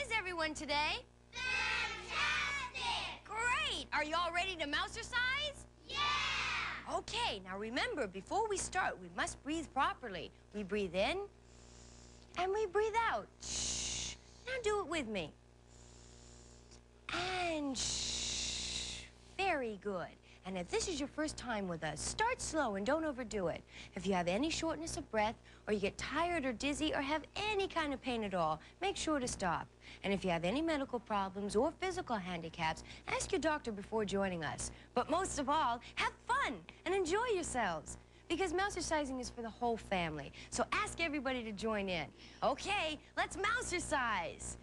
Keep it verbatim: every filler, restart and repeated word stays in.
is everyone today? Fantastic! Great! Are you all ready to Mousercise? Yeah! Okay, now remember, before we start, we must breathe properly. We breathe in, and we breathe out. Shh. Now do it with me. And shh. Very good. And if this is your first time with us, start slow and don't overdo it. If you have any shortness of breath, or you get tired or dizzy, or have any kind of pain at all, make sure to stop. And if you have any medical problems or physical handicaps, ask your doctor before joining us. But most of all, have fun and enjoy yourselves, because Mousercising is for the whole family. So ask everybody to join in. Okay, let's Mousercise!